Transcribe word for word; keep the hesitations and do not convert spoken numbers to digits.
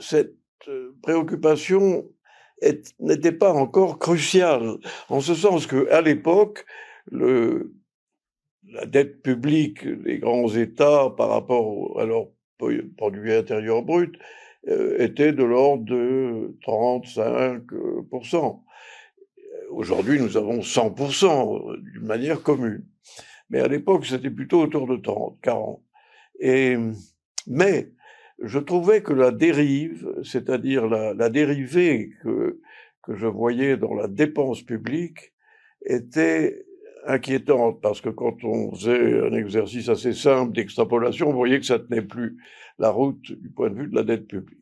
cette préoccupation n'était pas encore cruciale, en ce sens qu'à l'époque, la dette publique des grands États par rapport à leur produit intérieur brut euh, était de l'ordre de trente-cinq pour cent. Aujourd'hui, nous avons cent pour cent d'une manière commune. Mais à l'époque, c'était plutôt autour de trente, quarante. Et, mais je trouvais que la dérive, c'est-à-dire la, la dérivée que, que je voyais dans la dépense publique, était inquiétante, parce que quand on faisait un exercice assez simple d'extrapolation, on voyait que ça tenait plus la route du point de vue de la dette publique.